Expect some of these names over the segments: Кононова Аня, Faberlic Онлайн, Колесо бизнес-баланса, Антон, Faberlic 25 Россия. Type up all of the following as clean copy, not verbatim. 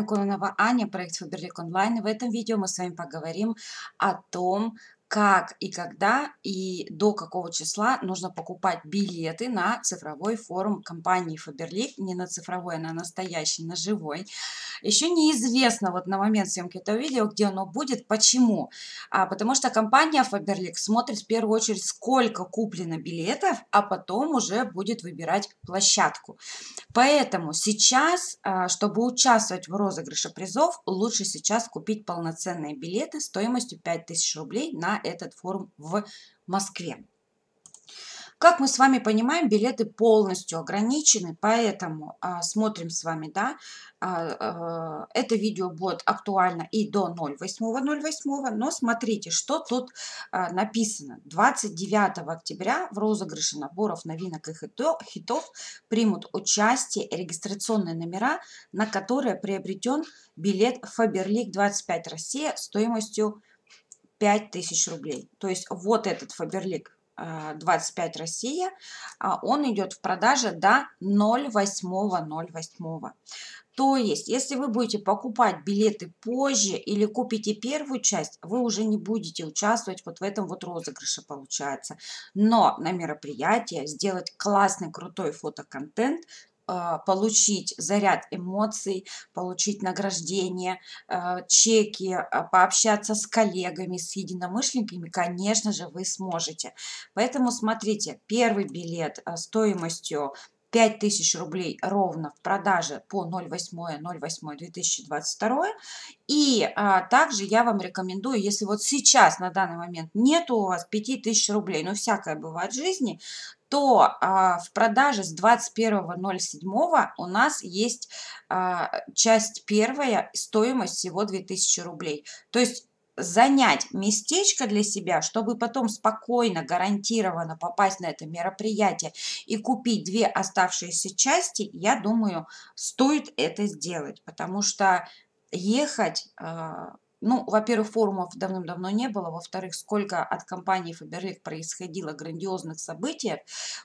вами Кононова Аня, проект Faberlic Онлайн. И в этом видео мы с вами поговорим о том, как и когда и до какого числа нужно покупать билеты на цифровой форум компании Faberlic, не на цифровой, а на настоящий, на живой. Еще неизвестно вот на момент съемки этого видео, где оно будет, почему. Потому что компания Faberlic смотрит в первую очередь, сколько куплено билетов, а потом уже будет выбирать площадку. Поэтому сейчас, чтобы участвовать в розыгрыше призов, лучше сейчас купить полноценные билеты стоимостью 5000 рублей на этот форум в Москве. Как мы с вами понимаем, билеты полностью ограничены, поэтому смотрим с вами, да, это видео будет актуально и до 08.08, но смотрите, что тут написано. 29 октября в розыгрыше наборов новинок и хитов примут участие регистрационные номера, на которые приобретен билет Faberlic 25 Россия стоимостью 5000 рублей. То есть вот этот Faberlic 25 Россия, он идет в продаже до 08.08. То есть, если вы будете покупать билеты позже или купите первую часть, вы уже не будете участвовать вот в этом вот розыгрыше, получается. Но на мероприятие сделать классный, крутой фотоконтент, получить заряд эмоций, получить награждение, чеки, пообщаться с коллегами, с единомышленниками, конечно же, вы сможете. Поэтому смотрите, первый билет стоимостью 5000 рублей ровно в продаже по 08.08.2022. И также я вам рекомендую, если вот сейчас на данный момент нету у вас 5000 рублей, ну всякое бывает в жизни, то в продаже с 21.07 у нас есть часть первая, стоимость всего 2000 рублей. То есть занять местечко для себя, чтобы потом спокойно, гарантированно попасть на это мероприятие и купить две оставшиеся части, я думаю, стоит это сделать, потому что ехать... Ну, во-первых, форумов давным-давно не было, во-вторых, сколько от компании Faberlic происходило грандиозных событий.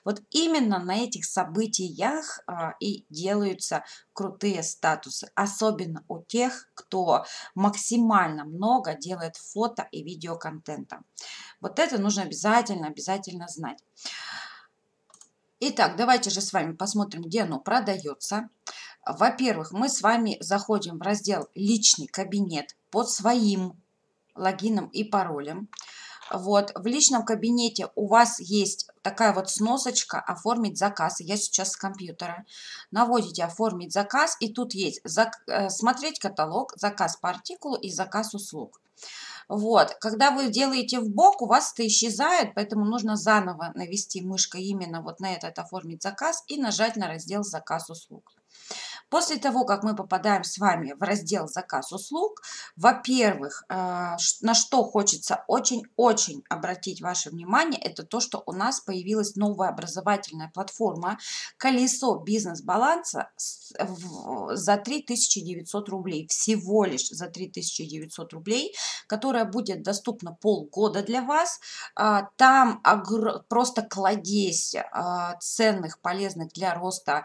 Вот именно на этих событиях и делаются крутые статусы, особенно у тех, кто максимально много делает фото и видеоконтента. Вот это нужно обязательно знать. Итак, давайте же с вами посмотрим, где оно продается. Во-первых, мы с вами заходим в раздел «Личный кабинет» под своим логином и паролем. Вот, в личном кабинете у вас есть такая вот сносочка «Оформить заказ». Я сейчас с компьютера. Наводите «Оформить заказ», и тут есть «Смотреть каталог», «Заказ по артикулу» и «Заказ услуг». Вот, когда вы делаете вбок, у вас это исчезает, поэтому нужно заново навести мышкой именно вот на этот «Оформить заказ» и нажать на раздел «Заказ услуг». После того, как мы попадаем с вами в раздел «Заказ услуг», во-первых, на что хочется очень-очень обратить ваше внимание, это то, что у нас появилась новая образовательная платформа «Колесо бизнес-баланса» за 3900 рублей, всего лишь за 3900 рублей, которая будет доступна полгода для вас. Там просто кладезь ценных, полезных для роста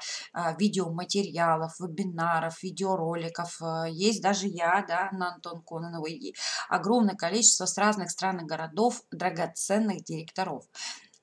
видеоматериалов, вебинаров, видеороликов. Есть даже я, да, на Антон Кононовой. Огромное количество с разных стран и городов драгоценных директоров.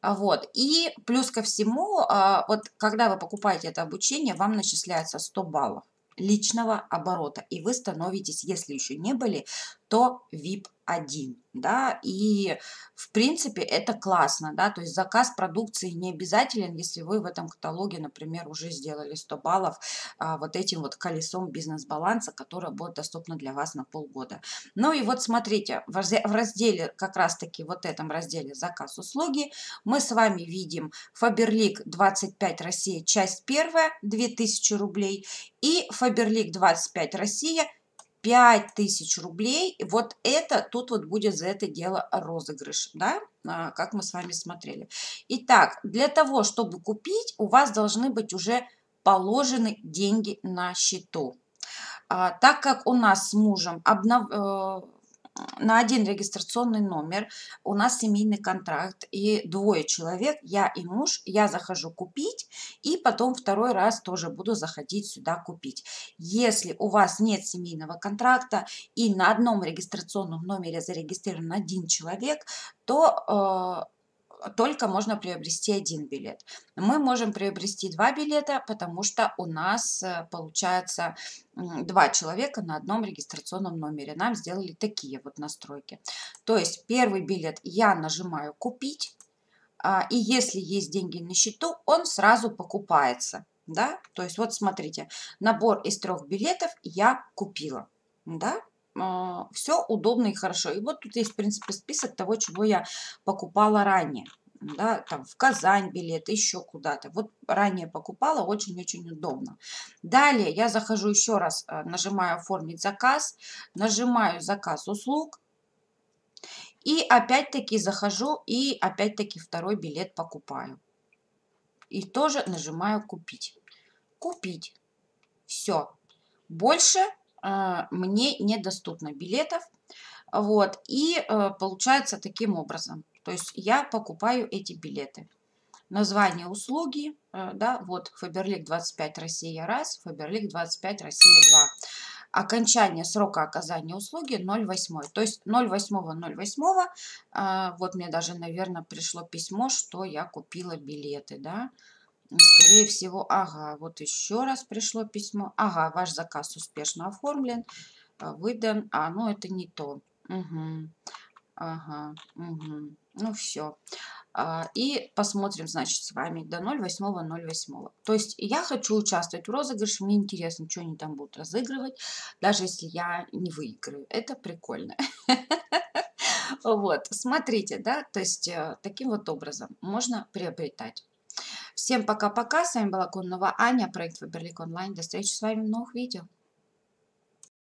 Вот. И плюс ко всему, вот когда вы покупаете это обучение, вам начисляется 100 баллов личного оборота. И вы становитесь, если еще не были, то VIP-1. Да? И в принципе это классно. Да? То есть заказ продукции не обязателен, если вы в этом каталоге, например, уже сделали 100 баллов вот этим вот колесом бизнес-баланса, которое будет доступно для вас на полгода. Ну и вот смотрите, в разделе, как раз-таки вот этом разделе «Заказ услуги», мы с вами видим Faberlic 25 Россия, часть первая, 2000 рублей, и Faberlic 25 Россия, 5000 рублей. Вот это, тут вот будет за это дело розыгрыш, да, как мы с вами смотрели. Итак, для того, чтобы купить, у вас должны быть уже положены деньги на счету. Так как у нас с мужем на один регистрационный номер, у нас семейный контракт, и двое человек, я и муж, я захожу купить, и потом второй раз тоже буду заходить сюда купить. Если у вас нет семейного контракта и на одном регистрационном номере зарегистрирован один человек, то только можно приобрести один билет. Мы можем приобрести два билета, потому что у нас получается два человека на одном регистрационном номере. Нам сделали такие вот настройки. То есть первый билет я нажимаю «Купить», и если есть деньги на счету, он сразу покупается. Да? То есть вот смотрите, набор из 3 билетов я купила. Да? Все удобно и хорошо. И вот тут есть, в принципе, список того, чего я покупала ранее. Да, там в Казань билет, еще куда-то. Вот ранее покупала, очень-очень удобно. Далее я захожу еще раз, нажимаю «Оформить заказ», нажимаю «Заказ услуг». И опять-таки захожу и опять-таки второй билет покупаю. И тоже нажимаю «Купить». «Купить». Все. Больше мне недоступно билетов, вот, и получается таким образом, то есть я покупаю эти билеты. Название услуги, да, вот, Faberlic 25 Россия 1, Faberlic 25 Россия 2. Окончание срока оказания услуги 08, то есть 08.08, вот мне даже, наверное, пришло письмо, что я купила билеты, да. Скорее всего, ага, вот еще раз пришло письмо. Ага, ваш заказ успешно оформлен, выдан. А, ну это не то. Угу. Ага, угу. Ну все. И посмотрим, значит, с вами до 08.08. То есть я хочу участвовать в розыгрыше, мне интересно, что они там будут разыгрывать, даже если я не выиграю. Это прикольно. Вот, смотрите, да, то есть таким вот образом можно приобретать. Всем пока-пока, с вами была Кононова Аня, проект Faberlic Онлайн, до встречи с вами в новых видео.